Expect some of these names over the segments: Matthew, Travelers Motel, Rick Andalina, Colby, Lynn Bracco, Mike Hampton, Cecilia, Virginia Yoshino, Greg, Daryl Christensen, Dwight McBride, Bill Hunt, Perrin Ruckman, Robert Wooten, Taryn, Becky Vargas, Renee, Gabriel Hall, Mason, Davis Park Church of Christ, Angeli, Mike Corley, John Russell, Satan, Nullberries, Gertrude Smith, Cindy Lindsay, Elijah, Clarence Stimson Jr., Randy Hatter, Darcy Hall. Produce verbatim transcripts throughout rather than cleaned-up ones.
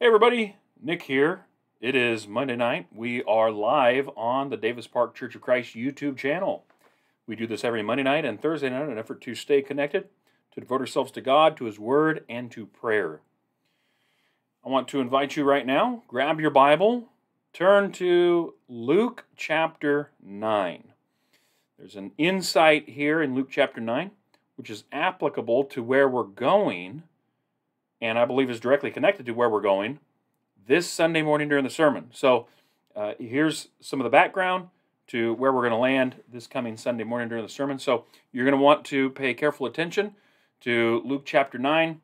Hey everybody, Nick here. It is Monday night. We are live on the Davis Park Church of Christ YouTube channel. We do this every Monday night and Thursday night in an effort to stay connected, to devote ourselves to God, to His Word, and to prayer. I want to invite you right now, grab your Bible, turn to Luke chapter nine. There's an insight here in Luke chapter nine, which is applicable to where we're going, and I believe is directly connected to where we're going this Sunday morning during the sermon. So uh, here's some of the background to where we're going to land this coming Sunday morning during the sermon. So you're going to want to pay careful attention to Luke chapter nine,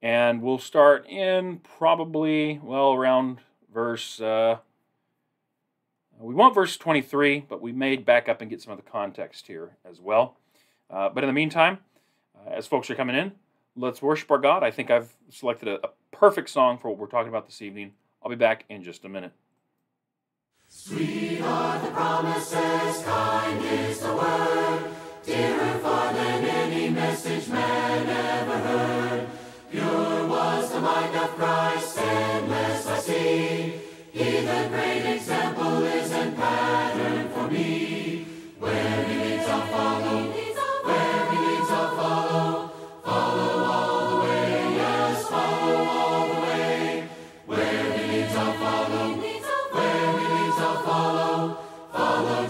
and we'll start in probably, well, around verse, uh, we want verse twenty-three, but we may back up and get some of the context here as well. Uh, but in the meantime, uh, as folks are coming in, let's worship our God. I think I've selected a, a perfect song for what we're talking about this evening. I'll be back in just a minute. Sweet are the promises, kind is the word, dearer far than any message man ever heard. Pure was the mind of Christ, sinless I see. He the great example is and pattern for me. Where he leads I'll follow, where he leads I'll follow.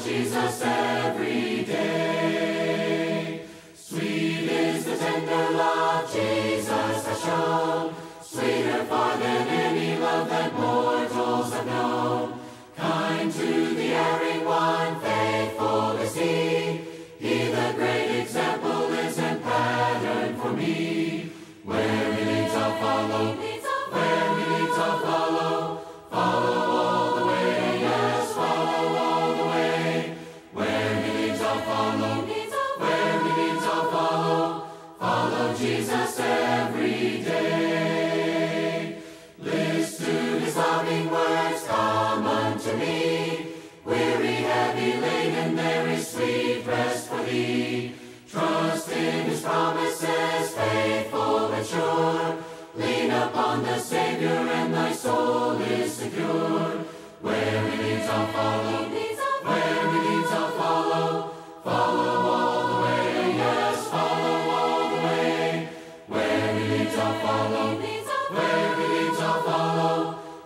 Jesus every day. Sweet is the tender love Jesus has shown, sweeter far than any love that mortals have known. Kind to the erring one, faithful is he. He the great example is and pattern for me. Where he leads I'll follow, where he leads I'll follow, follow. Jesus every day. Listen to his loving words, come unto me. Weary, heavy laden, there is sweet rest for thee. Trust in his promises, faithful and sure. Lean upon the Savior and thy soul is secure. Where he leads I'll follow, where he leads I'll follow, follow all the way, yes, follow. I'll follow, where he leads I'll follow,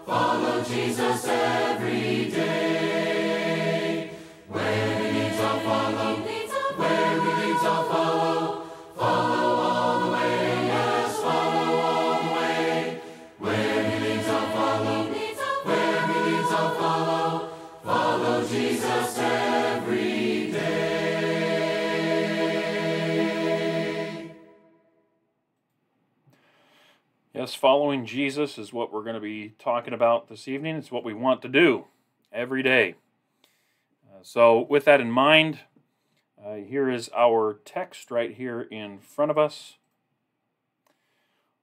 follow Jesus every day. Where he leads I'll follow, where he leads I'll follow, follow all the way, yes, follow all the way. Where he leads I'll follow, where he leads I'll follow, follow Jesus every day. Yes, following Jesus is what we're going to be talking about this evening. It's what we want to do every day. Uh, so with that in mind, uh, here is our text right here in front of us.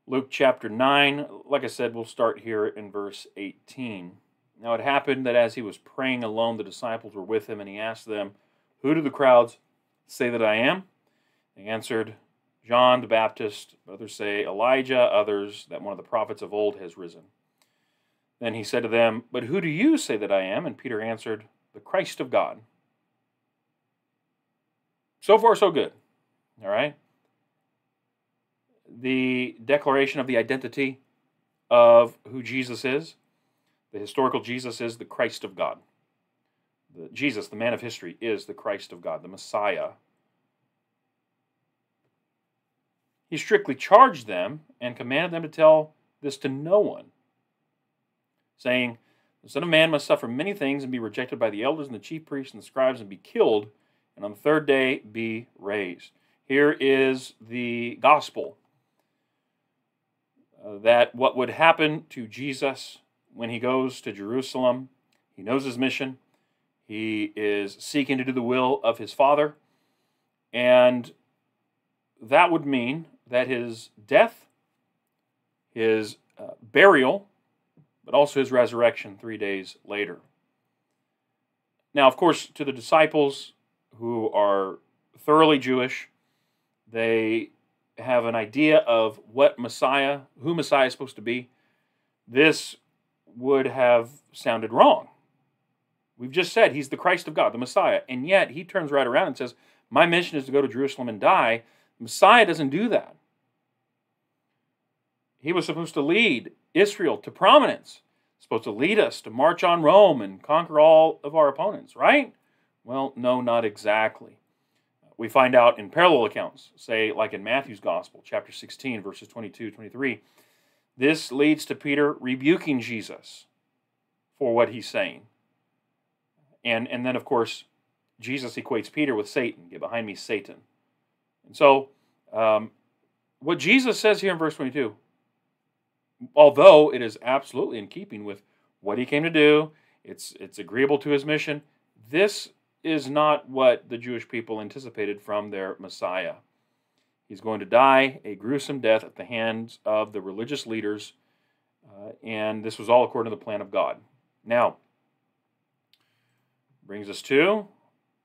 Luke chapter nine, like I said, we'll start here in verse eighteen. Now it happened that as he was praying alone, the disciples were with him, and he asked them, "Who do the crowds say that I am?" They answered, "John the Baptist, others say Elijah, others that one of the prophets of old has risen." Then he said to them, "But who do you say that I am?" And Peter answered, "The Christ of God." So far, so good. All right? The declaration of the identity of who Jesus is, the historical Jesus is the Christ of God. The Jesus, the man of history, is the Christ of God, the Messiah. He strictly charged them and commanded them to tell this to no one, saying, "The Son of Man must suffer many things and be rejected by the elders and the chief priests and the scribes and be killed, and on the third day be raised." Here is the gospel, uh, that what would happen to Jesus when he goes to Jerusalem. He knows his mission. He is seeking to do the will of his Father, and that would mean that his death, his uh, burial, but also his resurrection three days later. Now, of course, to the disciples who are thoroughly Jewish, they have an idea of what Messiah, who Messiah is supposed to be. this would have sounded wrong. We've just said he's the Christ of God, the Messiah. And yet he turns right around and says, my mission is to go to Jerusalem and die. The Messiah doesn't do that. He was supposed to lead Israel to prominence. Supposed to lead us to march on Rome and conquer all of our opponents, right? Well, no, not exactly. We find out in parallel accounts, say like in Matthew's Gospel, chapter sixteen, verses twenty-two, twenty-three, this leads to Peter rebuking Jesus for what he's saying. And, and then, of course, Jesus equates Peter with Satan. Get behind me, Satan. And so, um, what Jesus says here in verse twenty-two, although it is absolutely in keeping with what he came to do, it's, it's agreeable to his mission, this is not what the Jewish people anticipated from their Messiah. He's going to die a gruesome death at the hands of the religious leaders, uh, and this was all according to the plan of God. Now, brings us to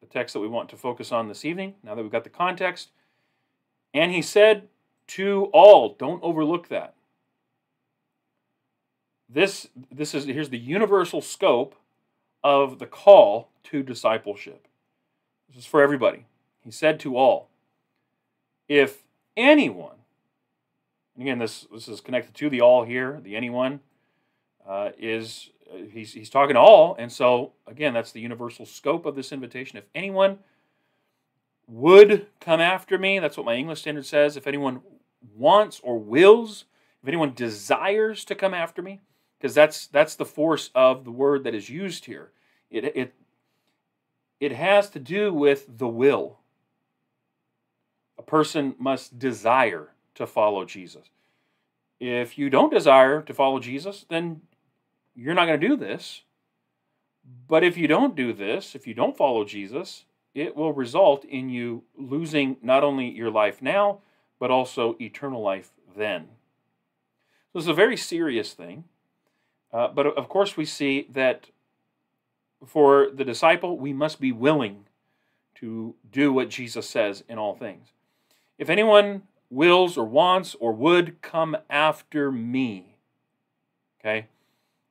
the text that we want to focus on this evening, now that we've got the context. And he said to all, don't overlook that. This, this is, here's the universal scope of the call to discipleship. This is for everybody. He said to all, if anyone, and again, this, this is connected to the all here, the anyone, uh, is, uh, he's, he's talking to all, and so, again, that's the universal scope of this invitation. If anyone would come after me, that's what my English standard says, if anyone wants or wills, if anyone desires to come after me, because that's that's the force of the word that is used here. It, it, it has to do with the will. A person must desire to follow Jesus. If you don't desire to follow Jesus, then you're not going to do this. But if you don't do this, if you don't follow Jesus, it will result in you losing not only your life now, but also eternal life then. So it's a very serious thing. Uh, but of course we see that for the disciple, we must be willing to do what Jesus says in all things. If anyone wills or wants or would come after me, okay,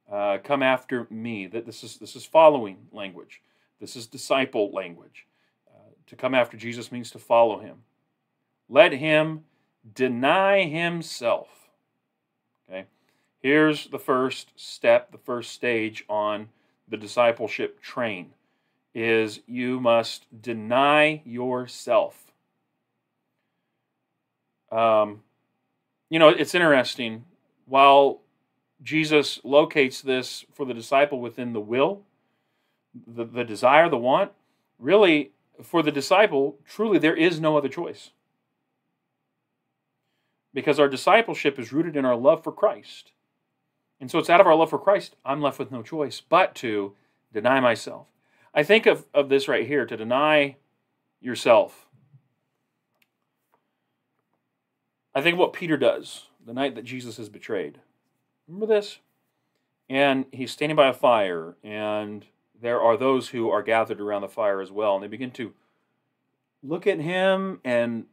uh, come after me. That this is this is following language. This is disciple language. Uh, to come after Jesus means to follow him. Let him deny himself. Okay, here's the first step, the first stage on the discipleship train, is you must deny yourself. Um, you know, it's interesting, while Jesus locates this for the disciple within the will, the, the desire, the want, really, for the disciple, truly there is no other choice. Because our discipleship is rooted in our love for Christ. And so it's out of our love for Christ, I'm left with no choice but to deny myself. I think of, of this right here, to deny yourself. I think of what Peter does the night that Jesus is betrayed. Remember this? And he's standing by a fire, and there are those who are gathered around the fire as well, and they begin to look at him and,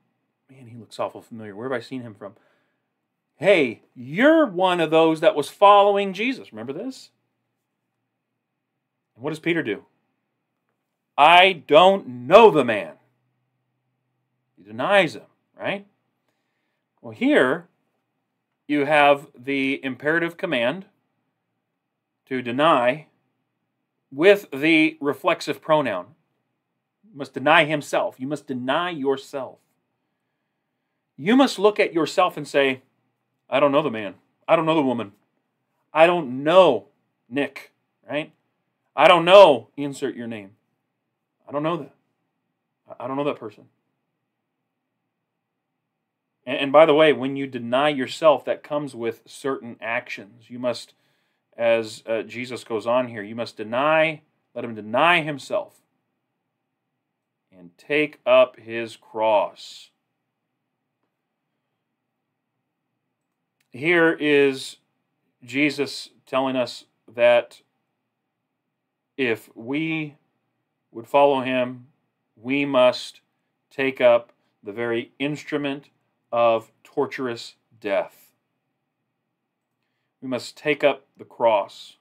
man, he looks awful familiar. Where have I seen him from? Hey, you're one of those that was following Jesus. Remember this? And what does Peter do? I don't know the man. He denies him, right? Well, here you have the imperative command to deny with the reflexive pronoun. You must deny himself. You must deny yourself. You must look at yourself and say, I don't know the man. I don't know the woman. I don't know Nick, right? I don't know, insert your name. I don't know that. I don't know that person. And, and by the way, when you deny yourself, that comes with certain actions. You must, as uh, Jesus goes on here, you must deny, let him deny himself and take up his cross. Here is Jesus telling us that if we would follow him, we must take up the very instrument of torturous death. we must take up the cross.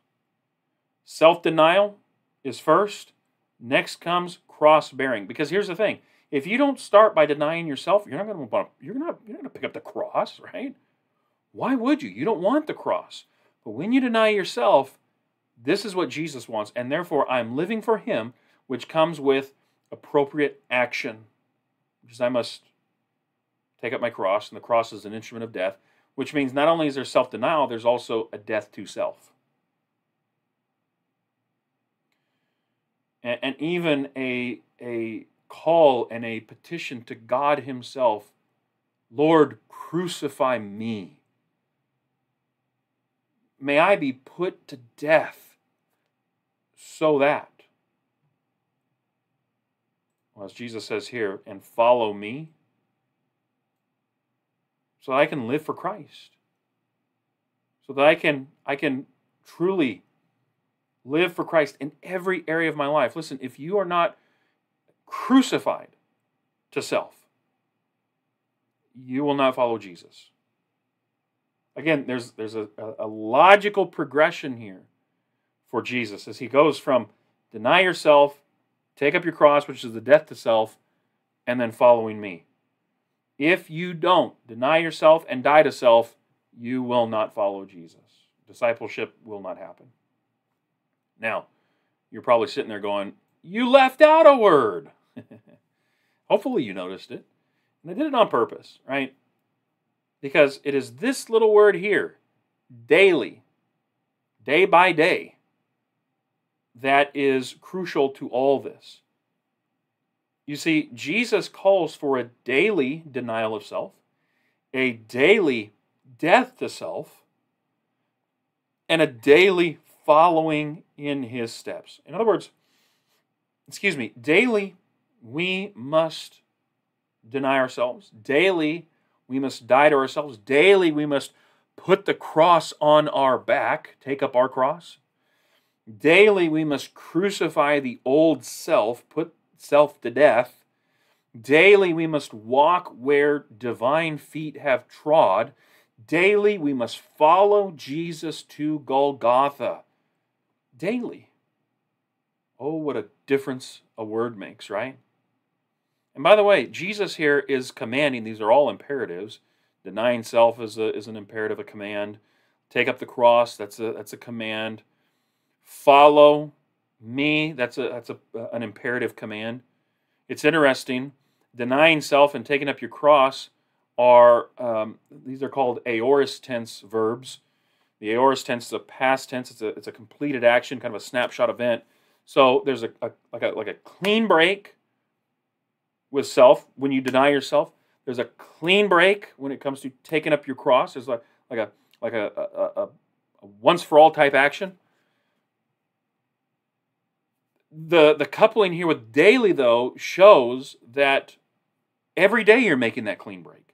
Self-denial is first. Next comes cross-bearing. Because here's the thing. If you don't start by denying yourself, you're not going to you're not, you're not going to pick up the cross, right? Why would you? You don't want the cross. But when you deny yourself, this is what Jesus wants, and therefore I'm living for him, which comes with appropriate action, because I must take up my cross, and the cross is an instrument of death, which means not only is there self-denial, there's also a death to self. And, and even a, a call and a petition to God himself, Lord, crucify me. May I be put to death so that, well, as Jesus says here, and follow me, so that I can live for Christ, so that I can, I can truly live for Christ in every area of my life. Listen, if you are not crucified to self, you will not follow Jesus. Again, there's, there's a, a logical progression here for Jesus as he goes from deny yourself, take up your cross, which is the death to self, and then following me. If you don't deny yourself and die to self, you will not follow Jesus. Discipleship will not happen. Now, you're probably sitting there going, you left out a word. Hopefully you noticed it. And I did it on purpose, right? Because it is this little word here, daily, day by day, that is crucial to all this. You see, Jesus calls for a daily denial of self, a daily death to self, and a daily following in his steps. In other words, excuse me, daily we must deny ourselves. Daily we must die to ourselves. Daily we must put the cross on our back, take up our cross. Daily we must crucify the old self, put self to death. Daily we must walk where divine feet have trod. Daily we must follow Jesus to Golgotha. Daily. Oh, what a difference a word makes, right? And by the way, Jesus here is commanding, these are all imperatives. Denying self is, a, is an imperative, a command. Take up the cross, that's a, that's a command. Follow me, that's, a, that's a, an imperative command. It's interesting, denying self and taking up your cross are, um, these are called aorist tense verbs. The aorist tense is a past tense, it's a, it's a completed action, kind of a snapshot event. So there's a, a, like a, like a clean break with self, when you deny yourself. There's a clean break when it comes to taking up your cross. There's like, like, a, like a, a, a, a once-for-all type action. The, the coupling here with daily, though, shows that every day you're making that clean break.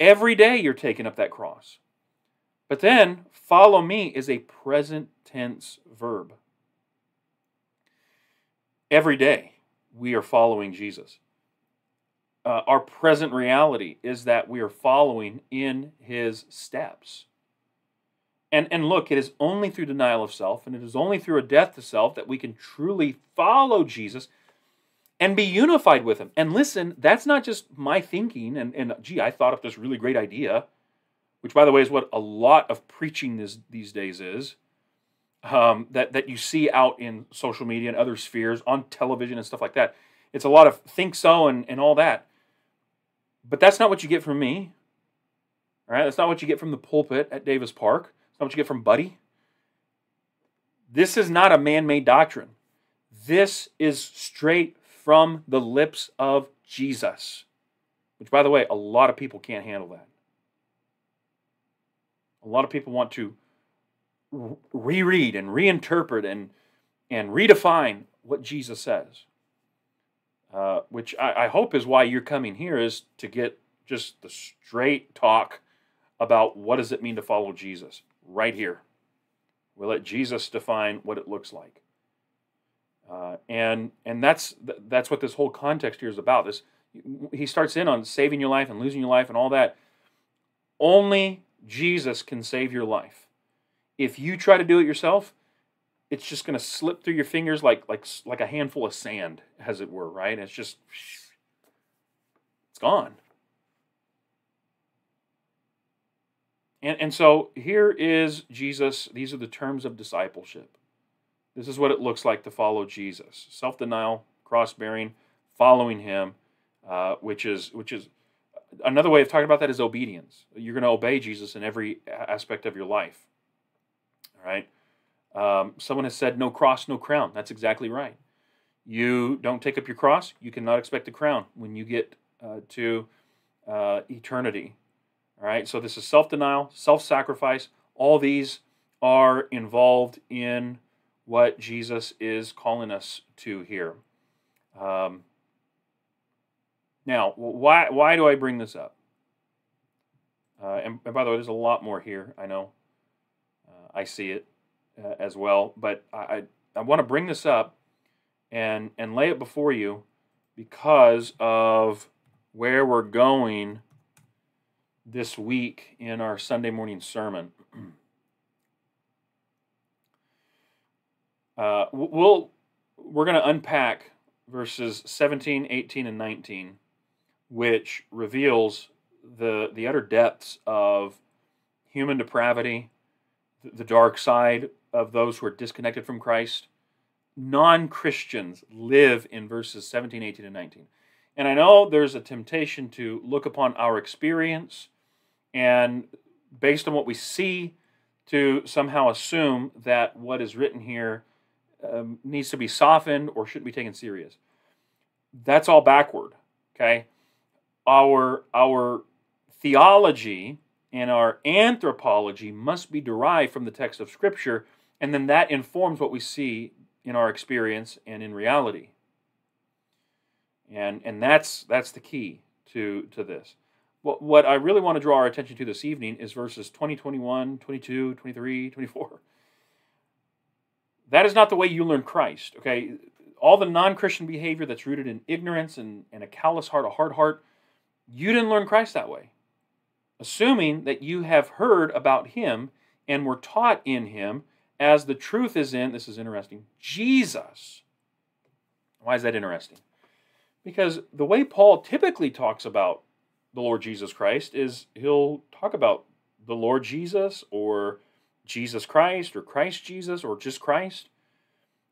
Every day you're taking up that cross. But then, follow me is a present tense verb. Every day we are following Jesus. Uh, our present reality is that we are following in his steps. And, and look, it is only through denial of self, and it is only through a death to self that we can truly follow Jesus and be unified with him. And listen, that's not just my thinking, and, and gee, I thought up this really great idea, which, by the way, is what a lot of preaching this, these days is, um, that, that you see out in social media and other spheres, on television and stuff like that. It's a lot of think so and, and all that. But that's not what you get from me. All right? That's not what you get from the pulpit at Davis Park. That's not what you get from Buddy. This is not a man-made doctrine. This is straight from the lips of Jesus. Which, by the way, a lot of people can't handle that. A lot of people want to reread and reinterpret and, and redefine what Jesus says. Uh, which I, I hope is why you're coming here, is to get just the straight talk about what does it mean to follow Jesus right here. We let Jesus define what it looks like. Uh, and and that's, that's what this whole context here is about. This, he starts in on saving your life and losing your life and all that. Only Jesus can save your life. If you try to do it yourself, it's just going to slip through your fingers like like like a handful of sand, as it were, right? It's just, it's gone. And, and so here is Jesus. These are the terms of discipleship. This is what it looks like to follow Jesus. Self-denial, cross-bearing, following him, uh, which is which is another way of talking about that is obedience. You're going to obey Jesus in every aspect of your life. All right. Um, someone has said, no cross, no crown. That's exactly right. You don't take up your cross, you cannot expect a crown when you get uh, to uh, eternity. All right, so this is self-denial, self-sacrifice. All these are involved in what Jesus is calling us to here. Um, now, why, why do I bring this up? Uh, and, and by the way, there's a lot more here, I know. Uh, I see it. Uh, as well, but I, I, I want to bring this up and, and lay it before you because of where we're going this week in our Sunday morning sermon. uh, we'll, we're going to unpack verses seventeen, eighteen, and nineteen, which reveals the, the utter depths of human depravity, the dark side of those who are disconnected from Christ. Non-Christians live in verses seventeen, eighteen, and nineteen. And I know there's a temptation to look upon our experience and, based on what we see, to somehow assume that what is written here um, needs to be softened or shouldn't be taken serious. That's all backward, okay? Our, our theology and our anthropology must be derived from the text of Scripture, and then that informs what we see in our experience and in reality. And, and that's, that's the key to, to this. What, what I really want to draw our attention to this evening is verses twenty, twenty-one, twenty-two, twenty-three, twenty-four. That is not the way you learn Christ, okay? All the non-Christian behavior that's rooted in ignorance and, and a callous heart, a hard heart, you didn't learn Christ that way. Assuming that you have heard about him and were taught in him as the truth is in, this is interesting, Jesus. Why is that interesting? Because the way Paul typically talks about the Lord Jesus Christ is he'll talk about the Lord Jesus or Jesus Christ or Christ Jesus or just Christ.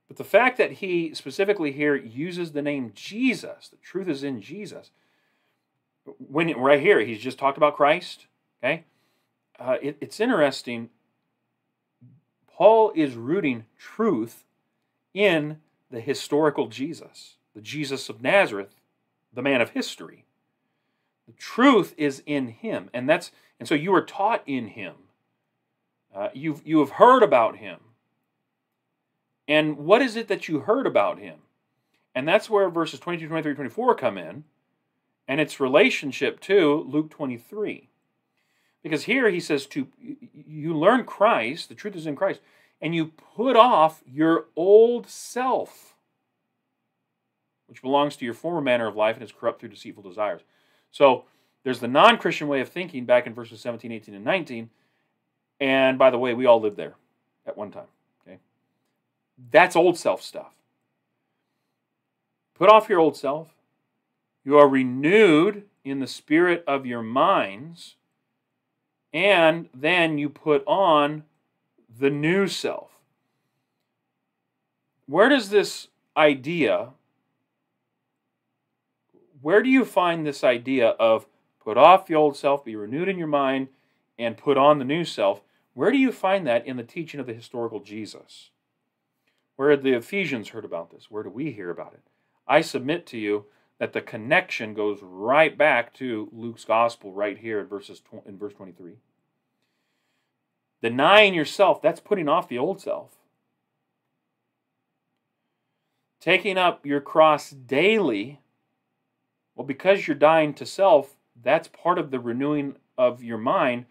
But the fact that he specifically here uses the name Jesus, the truth is in Jesus, when right here, he's just talked about Christ, okay? Uh, it, it's interesting. Paul is rooting truth in the historical Jesus, the Jesus of Nazareth, the man of history. The truth is in him, and that's and so you are taught in him. Uh, you've you have heard about him. And what is it that you heard about him? And that's where verses twenty-two, twenty-three, twenty-four come in. And its relationship to Luke twenty-three. Because here he says, to you learn Christ, the truth is in Christ, and you put off your old self, which belongs to your former manner of life and is corrupt through deceitful desires. So there's the non-Christian way of thinking back in verses seventeen, eighteen, and nineteen. And by the way, we all lived there at one time. Okay? That's old self stuff. Put off your old self. You are renewed in the spirit of your minds, and then you put on the new self. Where does this idea, where do you find this idea of put off the old self, be renewed in your mind, and put on the new self? Where do you find that in the teaching of the historical Jesus? Where had the Ephesians heard about this? Where do we hear about it? I submit to you that the connection goes right back to Luke's gospel right here in, verses, in verse twenty-three. Denying yourself, that's putting off the old self. Taking up your cross daily, well, because you're dying to self, that's part of the renewing of your mind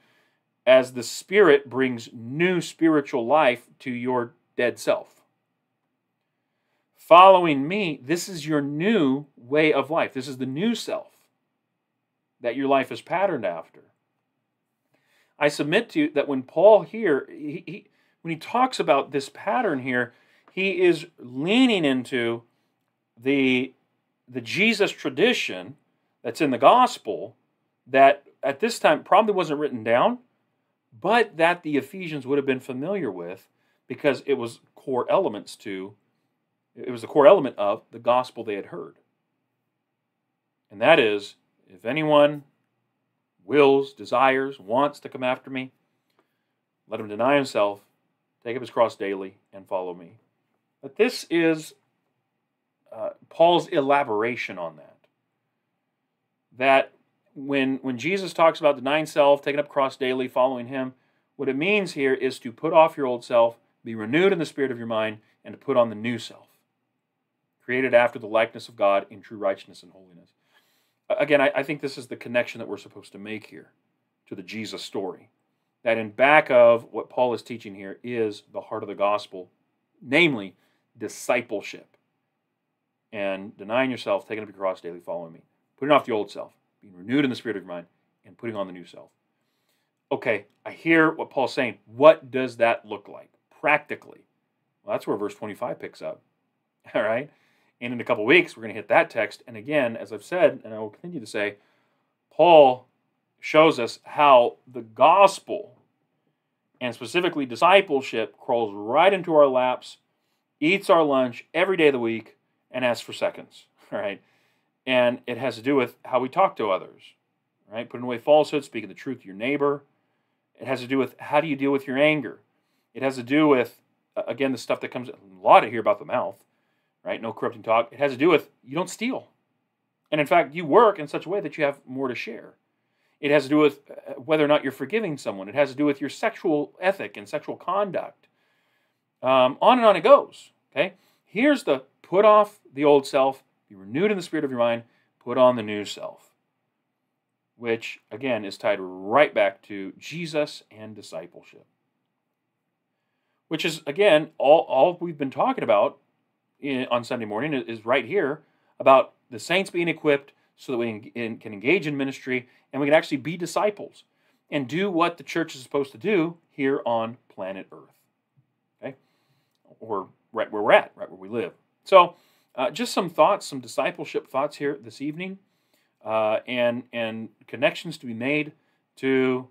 as the Spirit brings new spiritual life to your dead self. Following me, this is your new way of life. This is the new self that your life is patterned after. I submit to you that when Paul here, he, he, when he talks about this pattern here, he is leaning into the, the Jesus tradition that's in the gospel that at this time probably wasn't written down, but that the Ephesians would have been familiar with because it was core elements to, it was the core element of the gospel they had heard. And that is, if anyone wills, desires, wants to come after me, let him deny himself, take up his cross daily, and follow me. But this is uh, Paul's elaboration on that. That when, when Jesus talks about denying self, taking up cross daily, following him, what it means here is to put off your old self, be renewed in the spirit of your mind, and to put on the new self, created after the likeness of God in true righteousness and holiness. Again, I, I think this is the connection that we're supposed to make here to the Jesus story. That in back of what Paul is teaching here is the heart of the gospel, namely discipleship. And denying yourself, taking up your cross daily, following me. Putting off the old self, being renewed in the spirit of your mind, and putting on the new self. Okay, I hear what Paul's saying. What does that look like practically? Well, that's where verse twenty-five picks up. All right? And in a couple weeks, we're going to hit that text. And again, as I've said, and I will continue to say, Paul shows us how the gospel, and specifically discipleship, crawls right into our laps, eats our lunch every day of the week, and asks for seconds. All right? And it has to do with how we talk to others. Right? Putting away falsehood, speaking the truth to your neighbor. It has to do with how do you deal with your anger. It has to do with, again, the stuff that comes, a lot of here about the mouth. Right? No corrupting talk. It has to do with you don't steal. And in fact, you work in such a way that you have more to share. It has to do with whether or not you're forgiving someone. It has to do with your sexual ethic and sexual conduct. Um, on and on it goes. Okay? Here's the put off the old self, be renewed in the spirit of your mind, put on the new self. Which, again, is tied right back to Jesus and discipleship. Which is, again, all, all we've been talking about In, on Sunday morning is right here about the saints being equipped so that we en in, can engage in ministry and we can actually be disciples and do what the church is supposed to do here on planet Earth, okay, or right where we're at, right where we live. So, uh, just some thoughts, some discipleship thoughts here this evening, uh, and and connections to be made to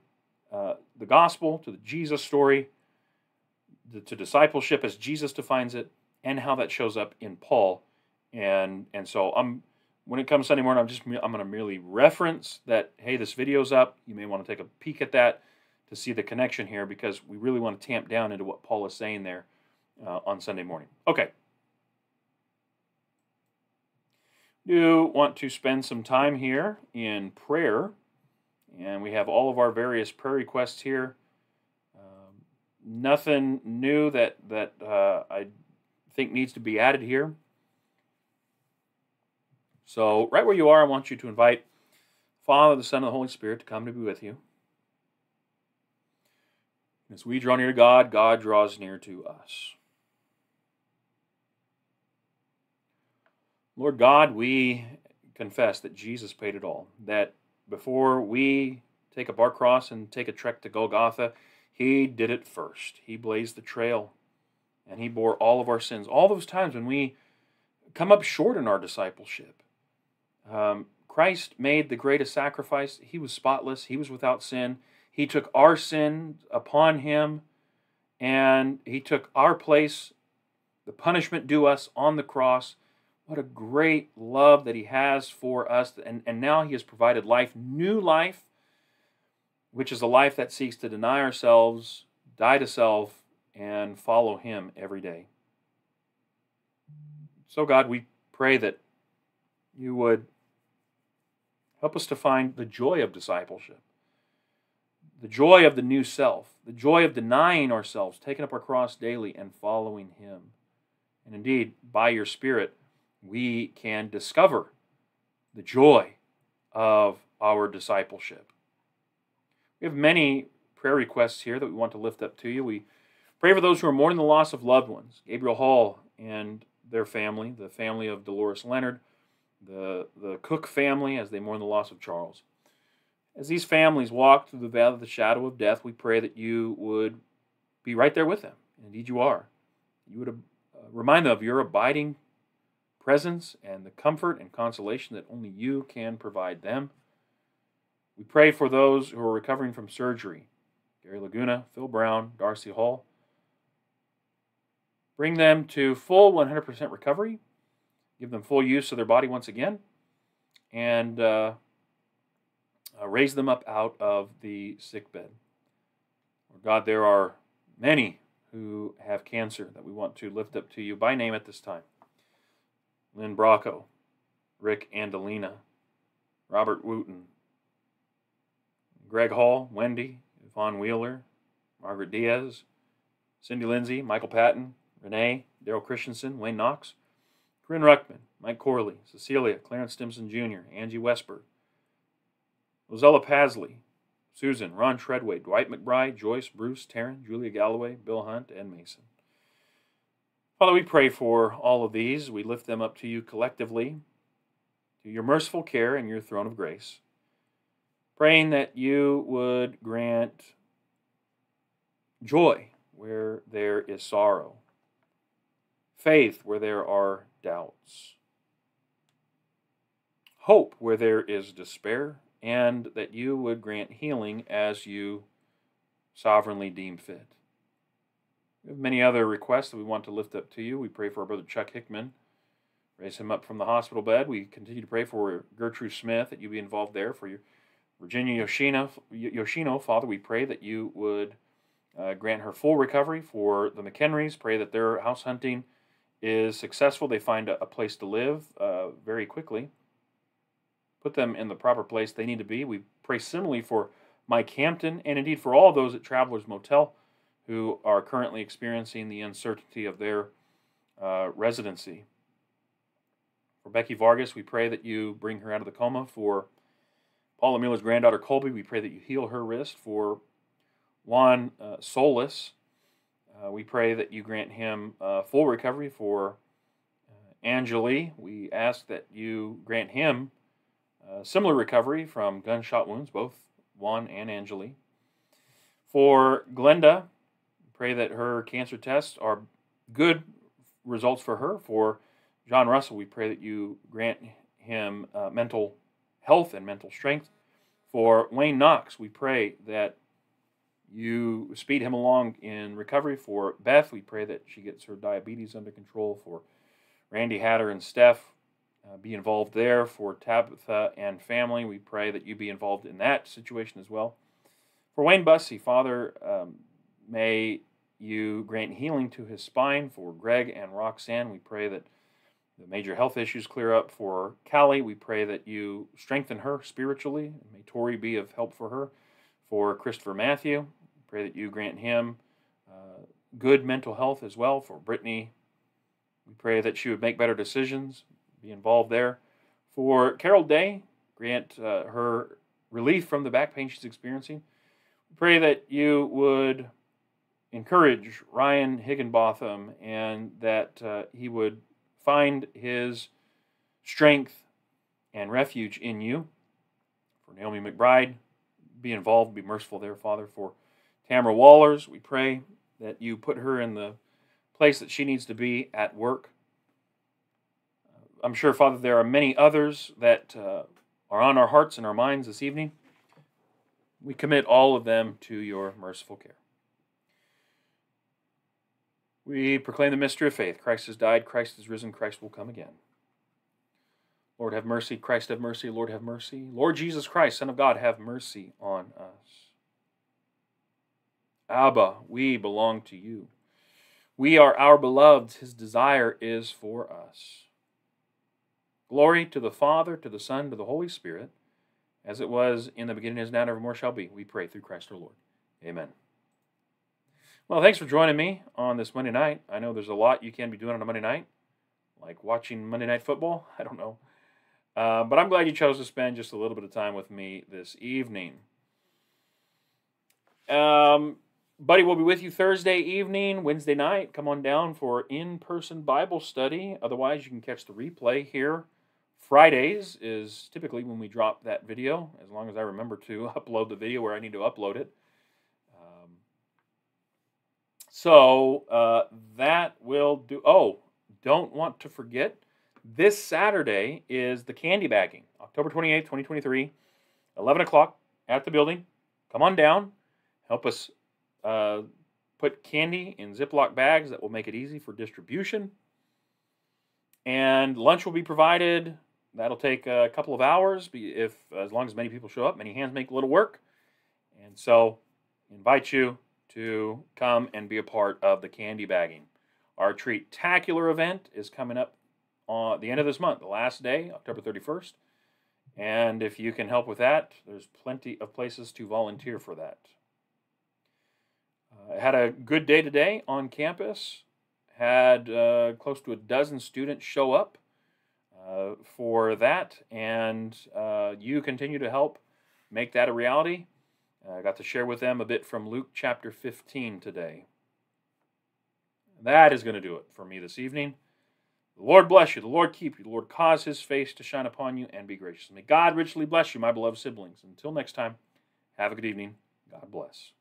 uh, the gospel, to the Jesus story, the, to discipleship as Jesus defines it, and how that shows up in Paul. And and so I'm when it comes Sunday morning, I'm just I'm going to merely reference that, hey, this video's up. You may want to take a peek at that to see the connection here because we really want to tamp down into what Paul is saying there uh, on Sunday morning. Okay. Do want to spend some time here in prayer. And we have all of our various prayer requests here. Um, nothing new that, that uh, I... think needs to be added here. So right where you are, I want you to invite the Father, the Son, and the Holy Spirit to come to be with you. As we draw near to God, God draws near to us. Lord God, we confess that Jesus paid it all, that before we take up our cross and take a trek to Golgotha, he did it first. He blazed the trail. And he bore all of our sins. All those times when we come up short in our discipleship, um, Christ made the greatest sacrifice. He was spotless. He was without sin. He took our sin upon him, and he took our place, the punishment due us on the cross. What a great love that he has for us. And, and now he has provided life, new life, which is a life that seeks to deny ourselves, die to self, and follow him every day. So God, we pray that you would help us to find the joy of discipleship, the joy of the new self, the joy of denying ourselves, taking up our cross daily and following him. And indeed, by your Spirit, we can discover the joy of our discipleship. We have many prayer requests here that we want to lift up to you. We pray for those who are mourning the loss of loved ones, Gabriel Hall and their family, the family of Dolores Leonard, the, the Cook family as they mourn the loss of Charles. As these families walk through the valley of the shadow of death, we pray that you would be right there with them, and indeed you are, you would uh, remind them of your abiding presence and the comfort and consolation that only you can provide them. We pray for those who are recovering from surgery, Gary Laguna, Phil Brown, Darcy Hall. Bring them to full one hundred percent recovery. Give them full use of their body once again. And uh, uh, raise them up out of the sickbed. Lord God, there are many who have cancer that we want to lift up to you by name at this time. Lynn Bracco, Rick Andalina, Robert Wooten, Greg Hall, Wendy, Yvonne Wheeler, Margaret Diaz, Cindy Lindsay, Michael Patton, Renee, Daryl Christensen, Wayne Knox, Perrin Ruckman, Mike Corley, Cecilia, Clarence Stimson Junior, Angie Westberg, Rosella Pasley, Susan, Ron Treadway, Dwight McBride, Joyce, Bruce, Taryn, Julia Galloway, Bill Hunt, and Mason. Father, we pray for all of these. We lift them up to you collectively, to your merciful care and your throne of grace, praying that you would grant joy where there is sorrow, faith where there are doubts, hope where there is despair, and that you would grant healing as you sovereignly deem fit. We have many other requests that we want to lift up to you. We pray for our brother Chuck Hickman. Raise him up from the hospital bed. We continue to pray for Gertrude Smith, that you be involved there. For your Virginia Yoshino, Yoshino, Father, we pray that you would uh, grant her full recovery. For the McHenrys, pray that their house hunting is successful. They find a, a place to live uh, very quickly. Put them in the proper place they need to be. We pray similarly for Mike Hampton, and indeed for all those at Travelers Motel who are currently experiencing the uncertainty of their uh, residency. For Becky Vargas, we pray that you bring her out of the coma. For Paula Mueller's granddaughter, Colby, we pray that you heal her wrist. For Juan uh, Solis, uh, we pray that you grant him uh, full recovery. For uh, Angeli, we ask that you grant him uh, similar recovery from gunshot wounds, both Juan and Angeli. For Glenda, pray that her cancer tests are good results for her. For John Russell, we pray that you grant him uh, mental health and mental strength. For Wayne Knox, we pray that you speed him along in recovery. For Beth, we pray that she gets her diabetes under control. For Randy Hatter and Steph, uh, be involved there. For Tabitha and family, we pray that you be involved in that situation as well. For Wayne Bussey, Father, um, may you grant healing to his spine. For Greg and Roxanne, we pray that the major health issues clear up. For Callie, we pray that you strengthen her spiritually. May Tori be of help for her. For Christopher Matthew, we pray that you grant him uh, good mental health as well. For Brittany, we pray that she would make better decisions, be involved there. For Carol Day, grant uh, her relief from the back pain she's experiencing. We pray that you would encourage Ryan Higginbotham and that uh, he would find his strength and refuge in you. For Naomi McBride, be involved, be merciful there, Father. For Tamara Wallers, we pray that you put her in the place that she needs to be at work. I'm sure, Father, there are many others that uh, are on our hearts and our minds this evening. We commit all of them to your merciful care. We proclaim the mystery of faith. Christ has died, Christ has risen, Christ will come again. Lord, have mercy. Christ, have mercy. Lord, have mercy. Lord Jesus Christ, Son of God, have mercy on us. Abba, we belong to you. We are our beloved's. His desire is for us. Glory to the Father, to the Son, to the Holy Spirit, as it was in the beginning, is now, and evermore shall be. We pray through Christ our Lord. Amen. Well, thanks for joining me on this Monday night. I know there's a lot you can be doing on a Monday night, like watching Monday Night Football. I don't know. Uh, but I'm glad you chose to spend just a little bit of time with me this evening. Um, buddy, we'll be with you Thursday evening, Wednesday night. Come on down for in-person Bible study. Otherwise, you can catch the replay here. Fridays is typically when we drop that video, as long as I remember to upload the video where I need to upload it. So uh, that will do. Oh, don't want to forget, this Saturday is the candy bagging, October twenty-eighth, twenty twenty-three, eleven o'clock at the building. Come on down. Help us uh, put candy in Ziploc bags. That will make it easy for distribution. And lunch will be provided. That'll take a couple of hours, if as long as many people show up. Many hands make little work. And so I invite you to come and be a part of the candy bagging. Our Treat-tacular event is coming up on the end of this month, the last day, October thirty-first. And if you can help with that, there's plenty of places to volunteer for that. Uh, I had a good day today on campus. Had uh, close to a dozen students show up uh, for that, and uh, you continue to help make that a reality. I got to share with them a bit from Luke chapter fifteen today. That is going to do it for me this evening. The Lord bless you. The Lord keep you. The Lord cause His face to shine upon you and be gracious. May God richly bless you, my beloved siblings. Until next time, have a good evening. God bless.